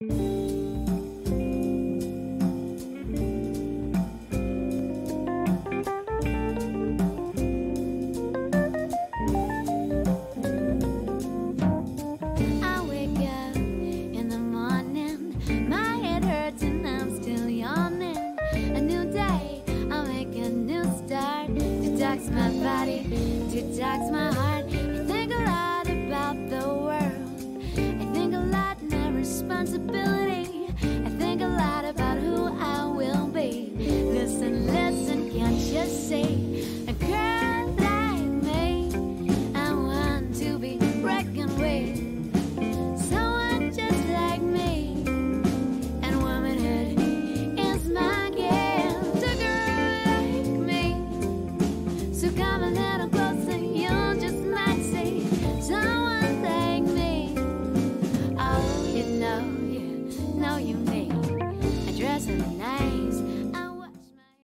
Detox my body, detox my heart. I think a lot about the world. I think a lot and my responsibility. I think a lot about who I will be. Listen, listen, can't you see? A girl like me, I want to be reckoned with. Someone just like me, and womanhood is my gift. A girl like me, so come a little closer, you'll just might see someone like me. Oh, you know you need a dress and a